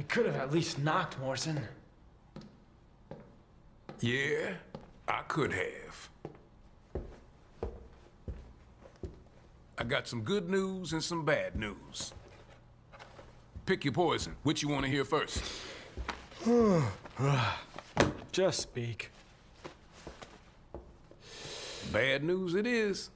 You could have at least knocked, Morrison. Yeah, I could have. I got some good news and some bad news. Pick your poison. Which you want to hear first? Just speak. Bad news it is.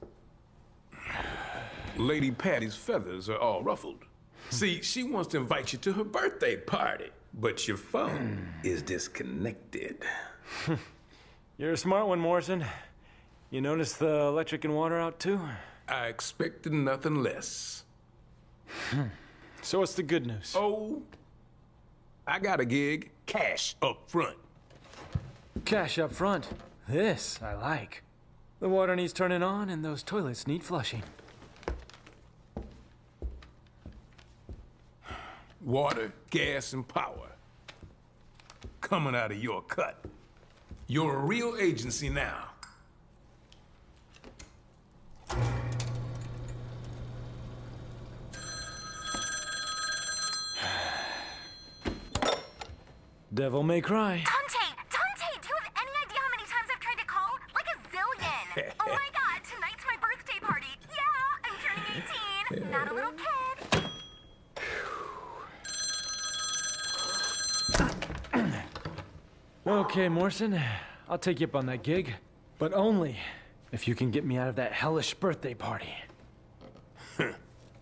Lady Patty's feathers are all ruffled. See, she wants to invite you to her birthday party, but your phone is disconnected. You're a smart one, Morrison. You notice the electric and water out, too? I expected nothing less. So what's the good news? Oh, I got a gig. Cash up front. Cash up front? This I like. The water needs turning on, and those toilets need flushing. Water, gas, and power. Coming out of your cut. You're a real agency now. Devil may cry. Dante, do you have any idea how many times I've tried to call? Like a zillion. Oh my God, tonight's my birthday party. Yeah, I'm turning 18. Not a little kid. Okay, Morrison, I'll take you up on that gig, but only if you can get me out of that hellish birthday party.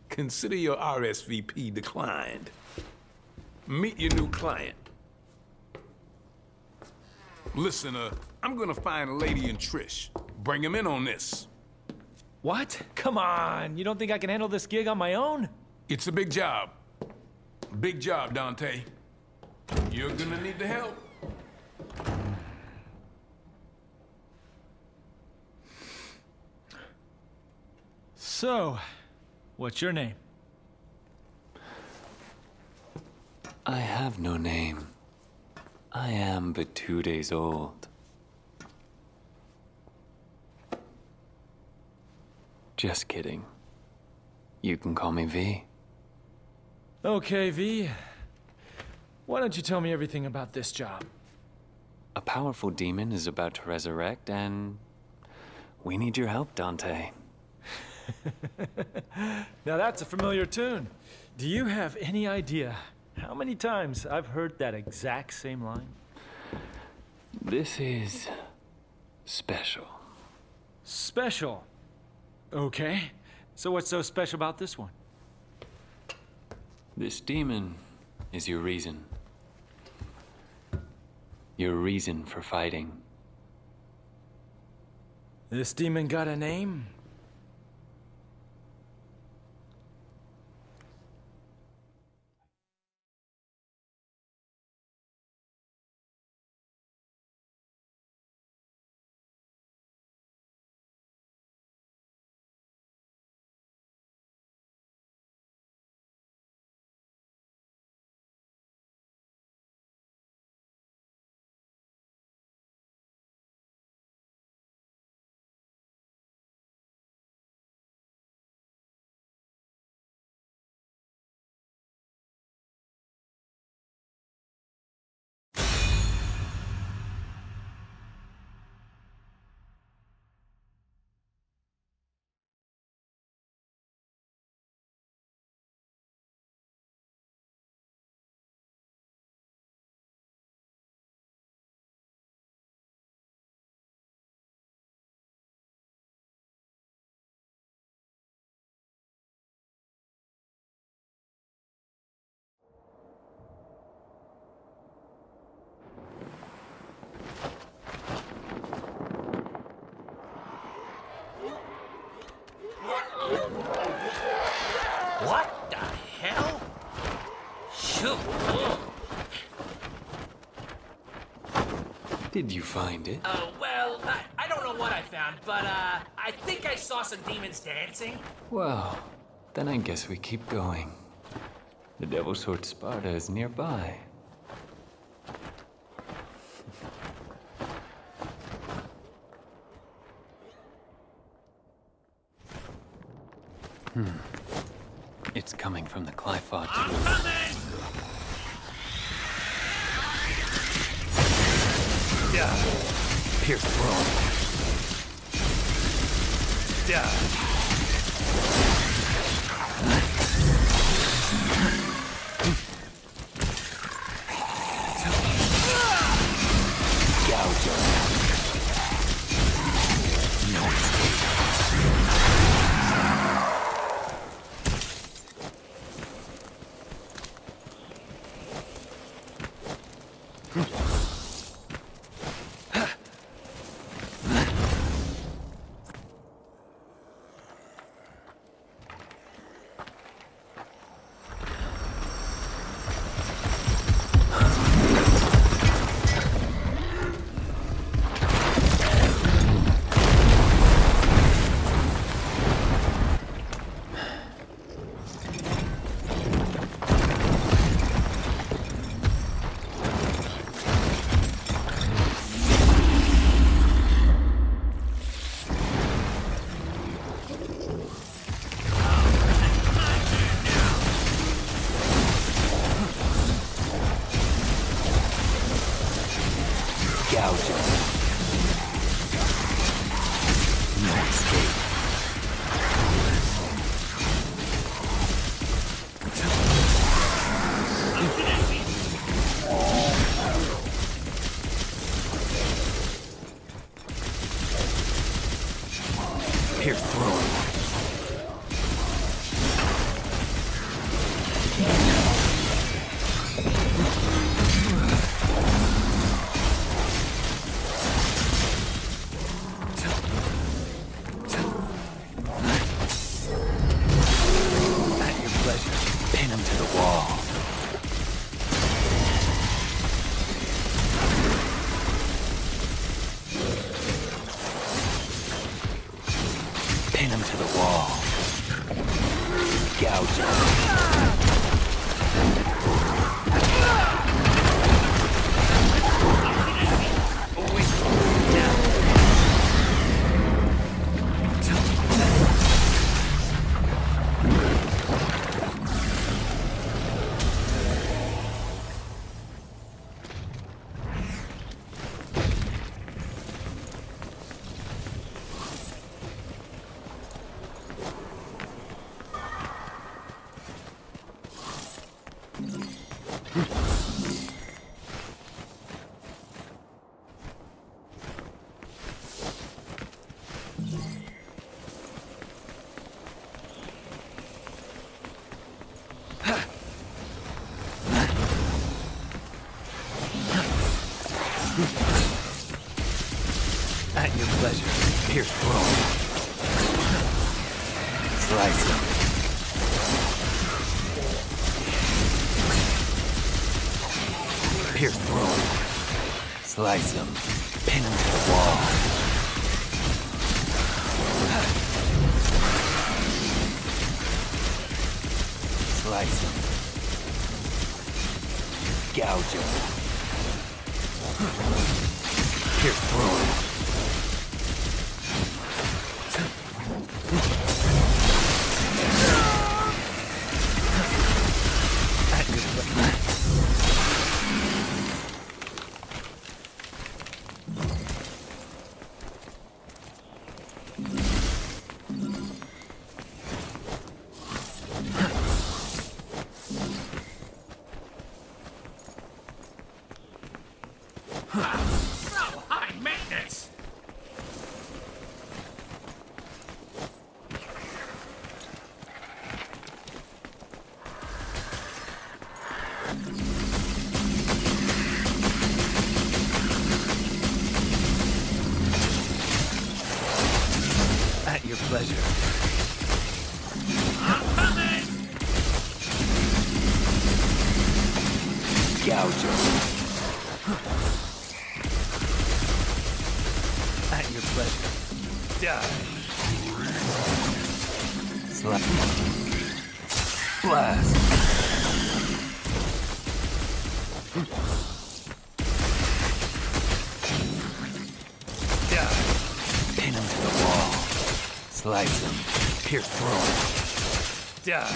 Consider your RSVP declined. Meet your new client. Listen, I'm gonna find a lady and Trish. Bring them in on this. What? Come on, you don't think I can handle this gig on my own? It's a big job. Big job, Dante. You're gonna need the help. So, what's your name? I have no name. I am but 2 days old. Just kidding. You can call me V. Okay, V. Why don't you tell me everything about this job? A powerful demon is about to resurrect, and we need your help, Dante. Now that's a familiar tune. Do you have any idea how many times I've heard that exact same line? This is special. Special? Okay. So what's so special about this one? This demon is your reason. Your reason for fighting. This demon got a name? What the hell? Shoot! Did you find it? Well, I don't know what I found, but I think I saw some demons dancing. Well, then I guess we keep going. The Devil Sword Sparda is nearby. It's coming from the Clifod. I'm coming! Yeah. Pierce the world. Yeah. Gouger. No escape. Slice him, pin him to the wall. Slice him. Gouge him. Pierce through him. Yeah.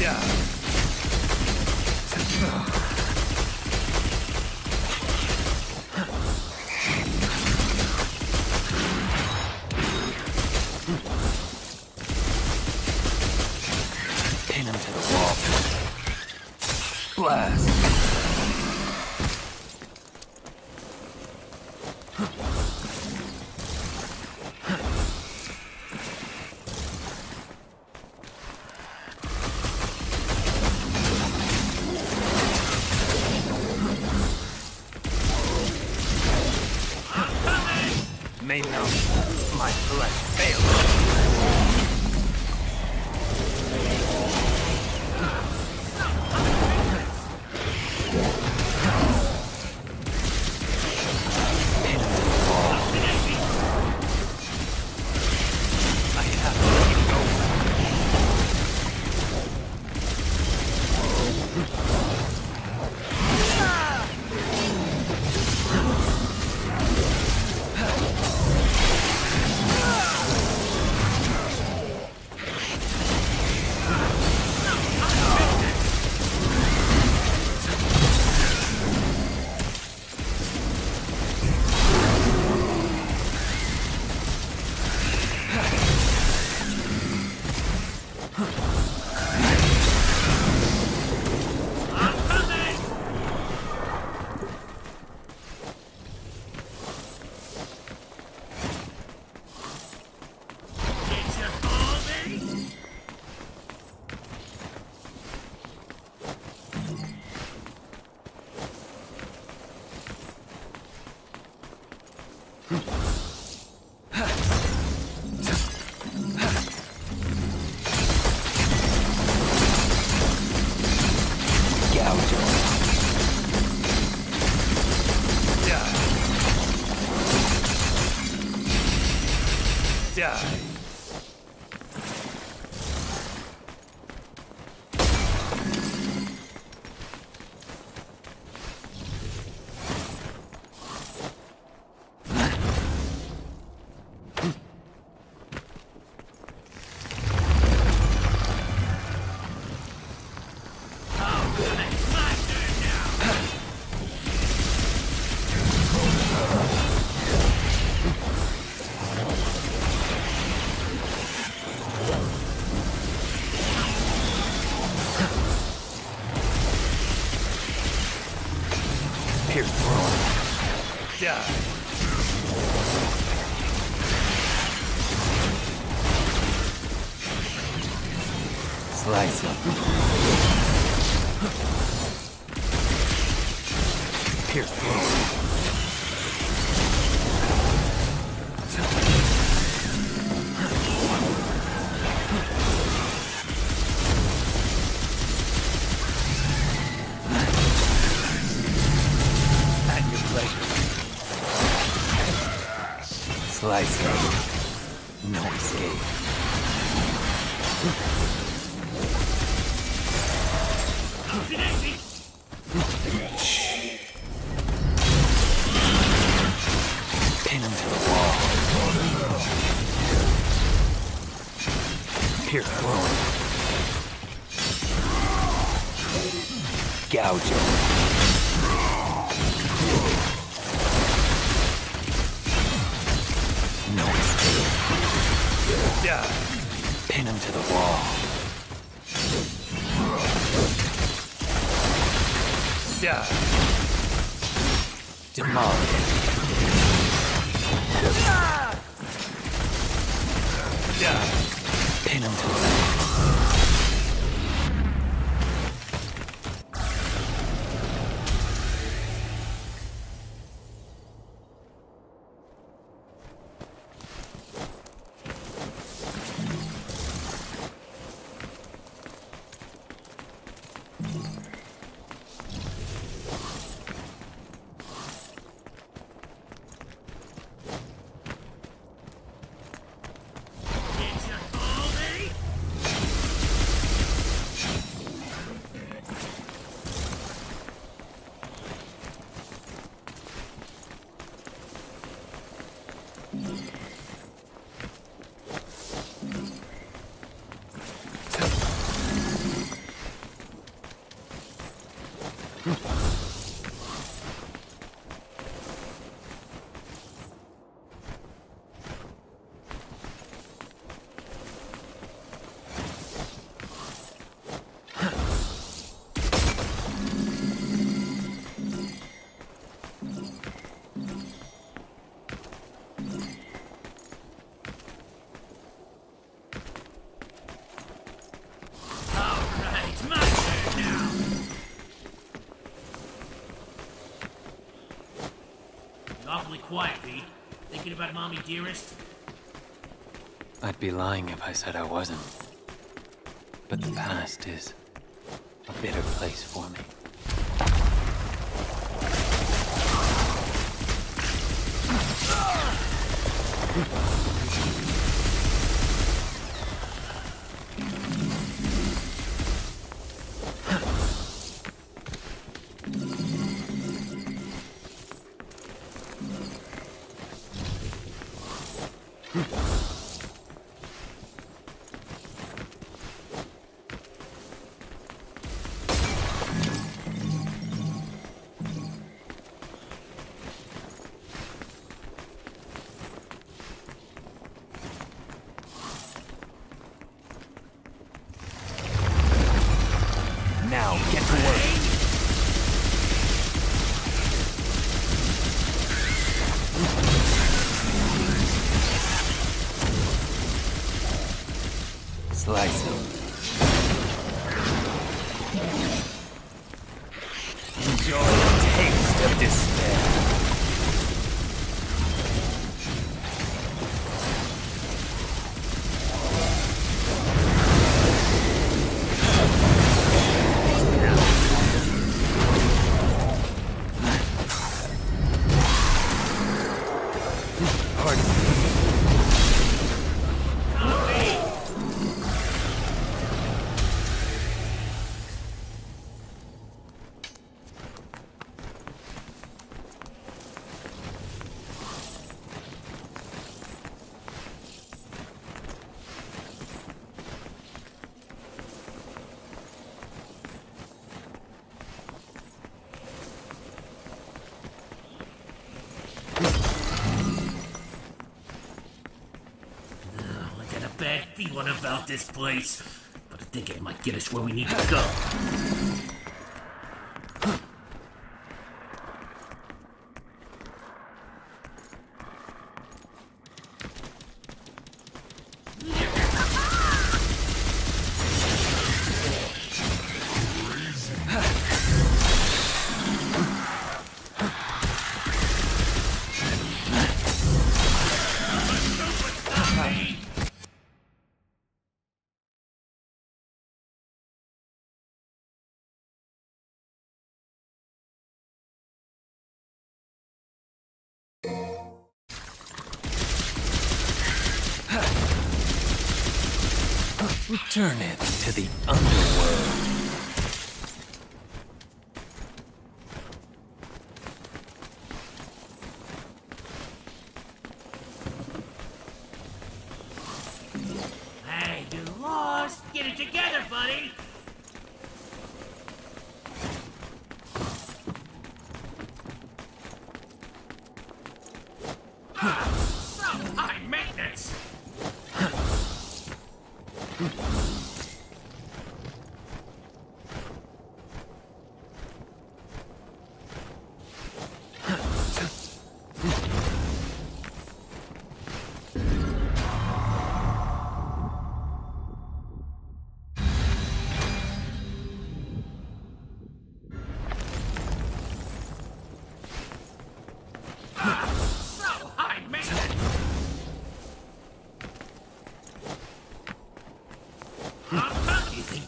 Yeah. awfully quiet, V. Thinking about Mommy Dearest? I'd be lying if I said I wasn't. But the past is a bitter place for me. What about this place? But I think it might get us where we need to go. Return it to the underworld. Hey, you lost! Get it together, buddy!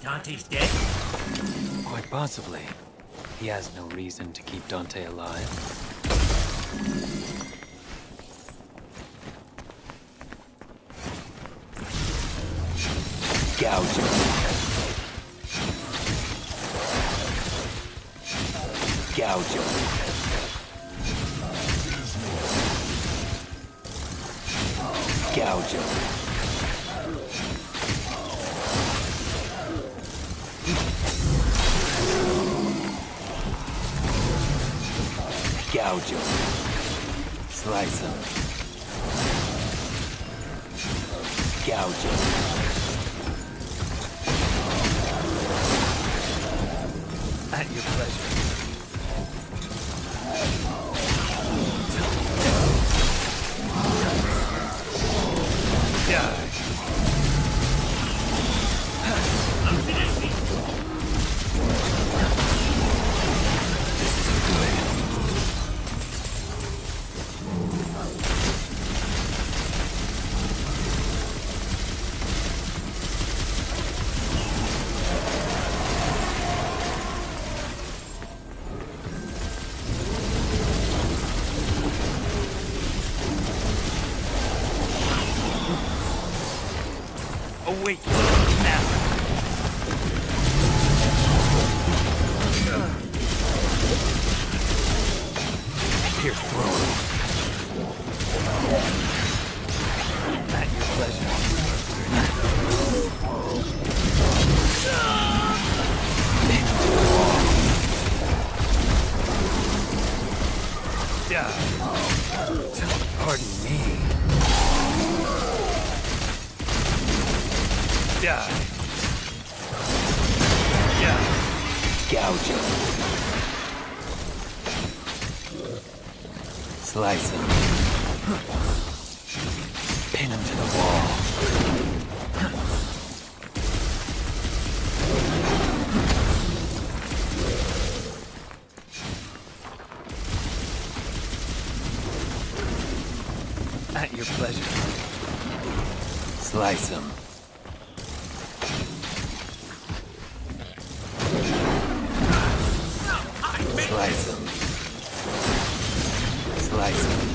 Dante's dead? Quite possibly. He has no reason to keep Dante alive. Awake now. Here's throne. At your pleasure. Pardon me. Yeah. Yeah. Gouge him. Slice him. Pin him to the wall. At your pleasure. Slice him. Slice him.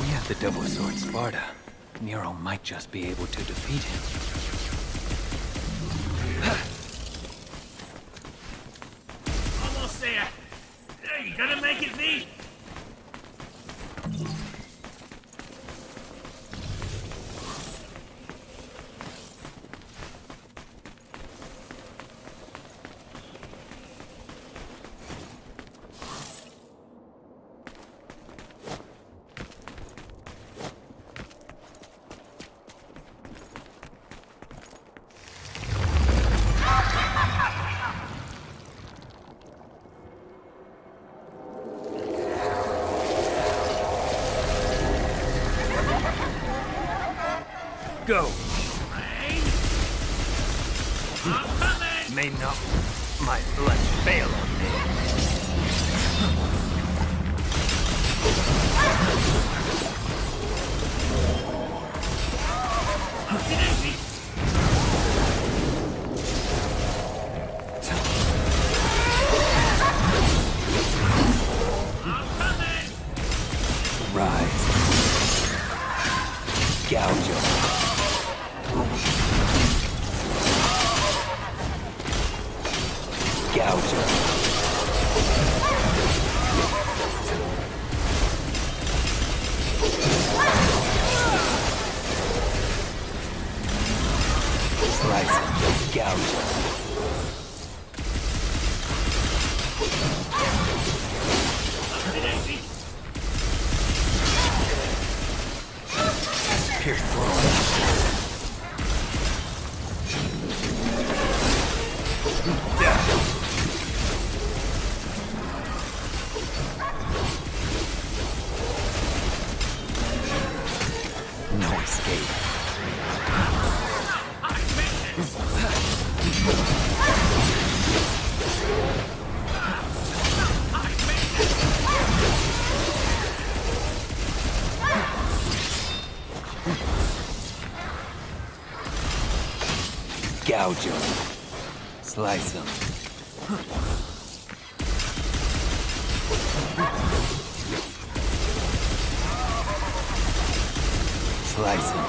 We have the Devil Sword Sparda. Nero might just be able to defeat him. Go! May not my blood fail on me. Rise. Gouge him. Gouge him. Slice him. Gouge him. Pierce throat. Gouge him. Slice him. Slice him.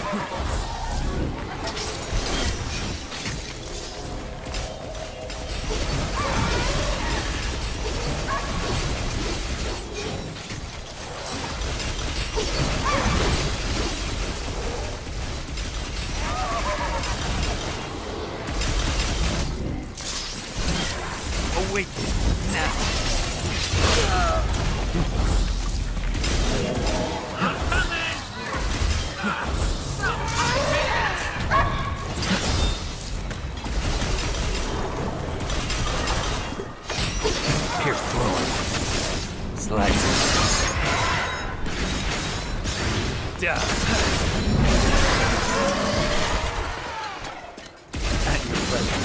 Wait now. I'm coming. Pierce throat. Slice. At your pleasure.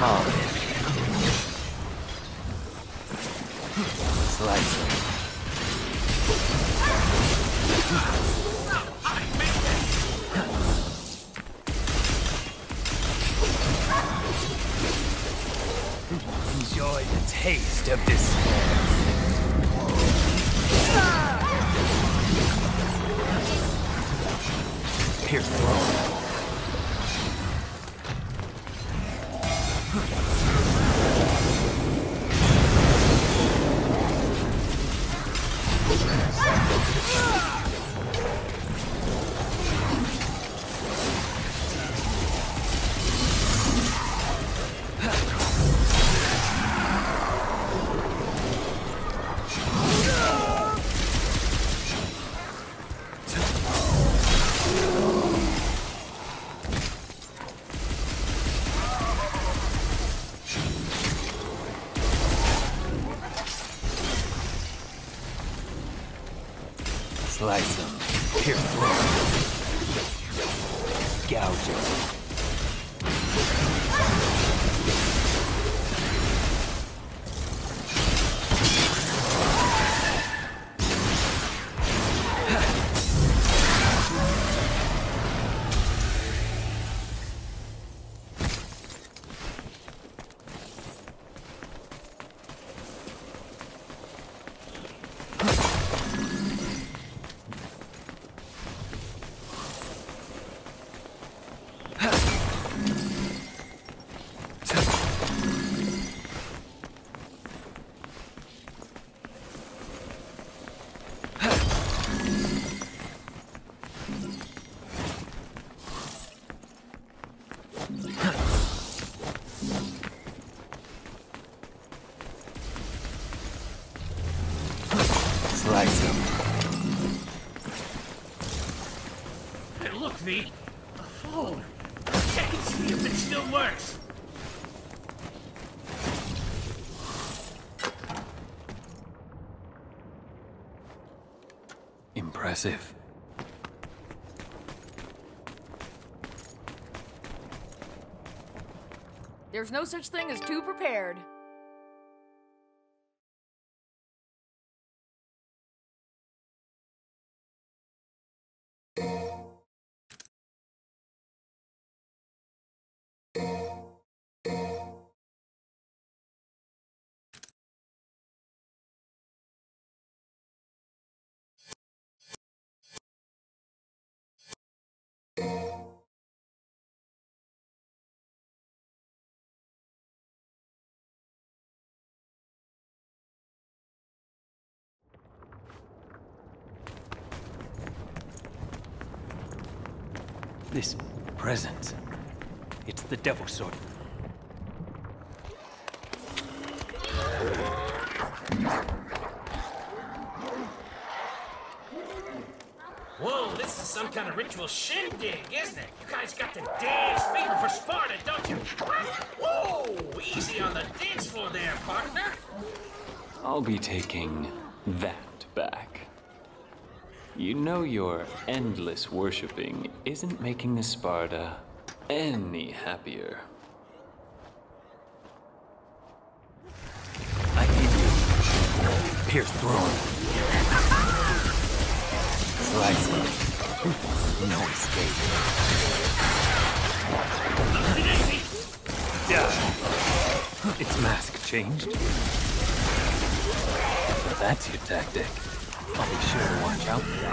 calm it. Slice it. Enjoy the taste of despair. Pierce the wall. Slice them, pierce through, gouge Slice him. Hey, look, V! A phone! Check and see if it still works! Impressive. There's no such thing as too prepared. This present, it's the Devil Sword. Whoa, this is some kind of ritual shindig, isn't it? You guys got the dance fever for Sparda, don't you? Whoa, easy on the dance floor there, partner. I'll be taking that back. You know your endless worshipping isn't making the Sparda any happier. I give you Pierce Throne. Slice him. No escape. Duh. Its mask changed? That's your tactic. I'll be sure to watch out for that.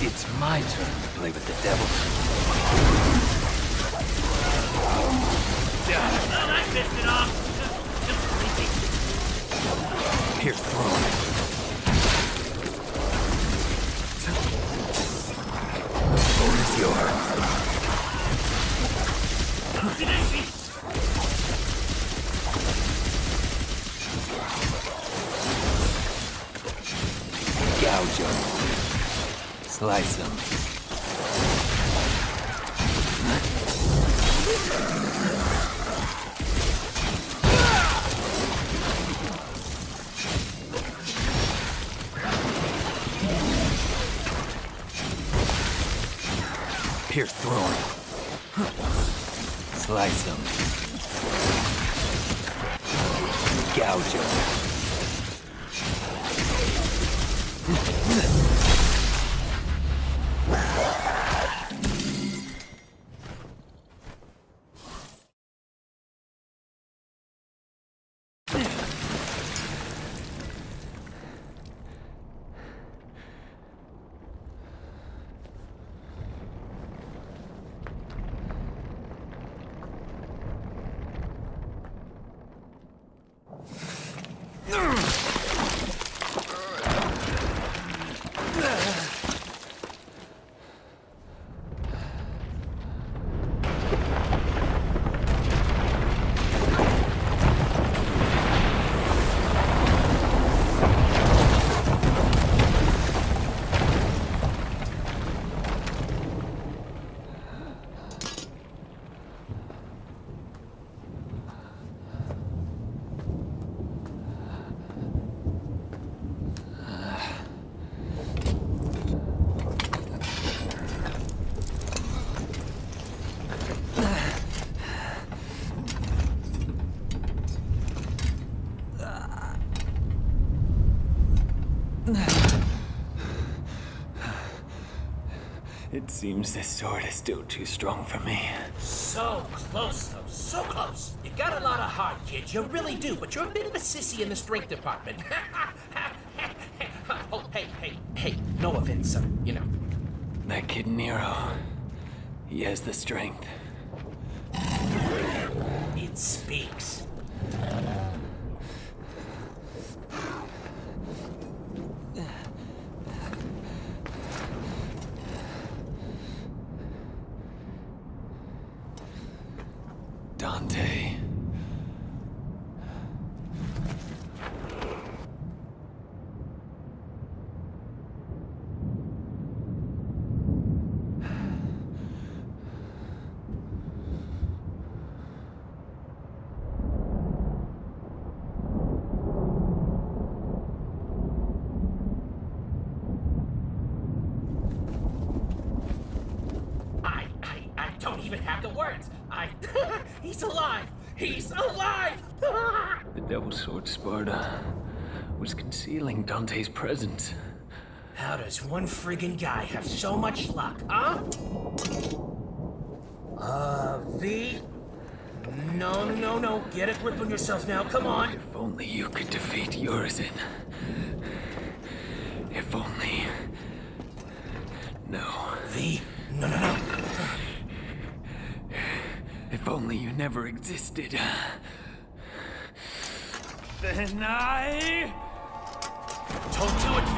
It's my turn to play with the devil. I pissed it off. Pierce thrown. What is yours? gouge them. Slice them. Pierce throat. Slice them. Gouge them. It seems this sword is still too strong for me. So close, though. So close. You got a lot of heart, kid. You really do, but you're a bit of a sissy in the strength department. Oh, hey. No offense, son. You know. That kid Nero. He has the strength. It speaks. Dante. I don't even have the words. He's alive! He's alive! The Devil Sword Sparda was concealing Dante's presence. How does one friggin' guy have so much luck, huh? V? No. Get a grip on yourself now, come on! If only you could defeat Urizen. If only... No. V? No. If only you never existed, then I... Don't do it,